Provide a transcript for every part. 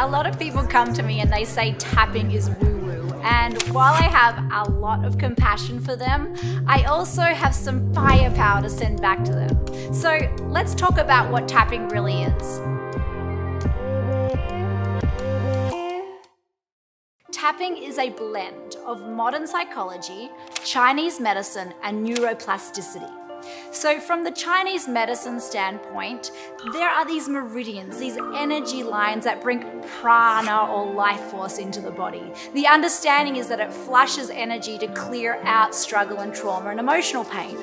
A lot of people come to me and they say tapping is woo-woo, and while I have a lot of compassion for them, I also have some firepower to send back to them. So let's talk about what tapping really is. Tapping is a blend of modern psychology, Chinese medicine, and neuroplasticity. So from the Chinese medicine standpoint, there are these meridians, these energy lines that bring prana or life force into the body. The understanding is that it flashes energy to clear out struggle and trauma and emotional pain.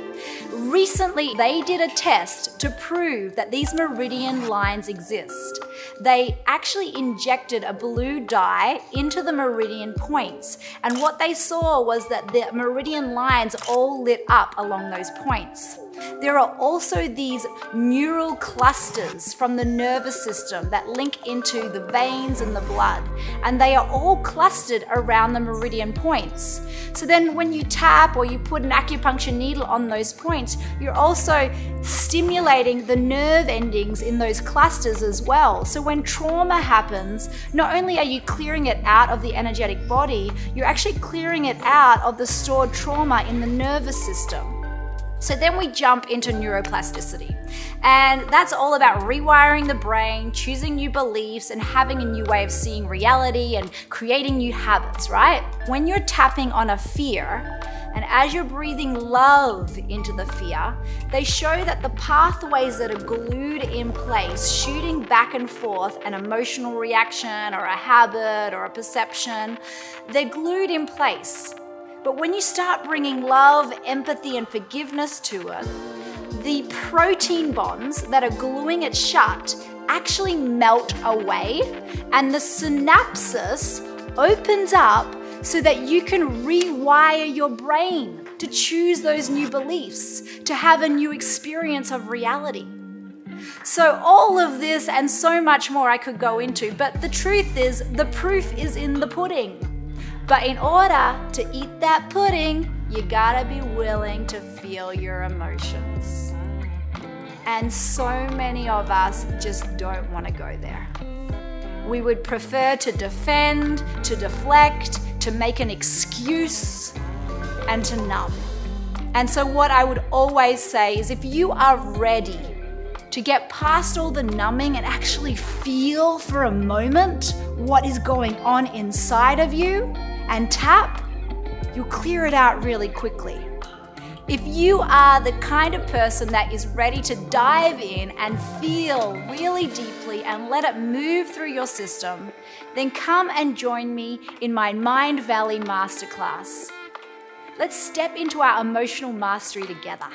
Recently, they did a test to prove that these meridian lines exist. They actually injected a blue dye into the meridian points, and what they saw was that the meridian lines all lit up along those points. There are also these neural clusters from the nervous system that link into the veins and the blood, and they are all clustered around the meridian points. So then when you tap or you put an acupuncture needle on those points, you're also stimulating the nerve endings in those clusters as well. So when trauma happens, not only are you clearing it out of the energetic body, you're actually clearing it out of the stored trauma in the nervous system. So then we jump into neuroplasticity, and that's all about rewiring the brain, choosing new beliefs, and having a new way of seeing reality and creating new habits, right? When you're tapping on a fear, and as you're breathing love into the fear, they show that the pathways that are glued in place, shooting back and forth an emotional reaction or a habit or a perception, they're glued in place. But when you start bringing love, empathy, and forgiveness to it, the protein bonds that are gluing it shut actually melt away, and the synapses opens up so that you can rewire your brain to choose those new beliefs, to have a new experience of reality. So all of this and so much more I could go into, but the truth is, the proof is in the pudding. But in order to eat that pudding, you gotta be willing to feel your emotions. And so many of us just don't wanna go there. We would prefer to defend, to deflect, to make an excuse, and to numb. And so what I would always say is, if you are ready to get past all the numbing and actually feel for a moment what is going on inside of you, and tap, you'll clear it out really quickly. If you are the kind of person that is ready to dive in and feel really deeply and let it move through your system, then come and join me in my Mindvalley Masterclass. Let's step into our emotional mastery together.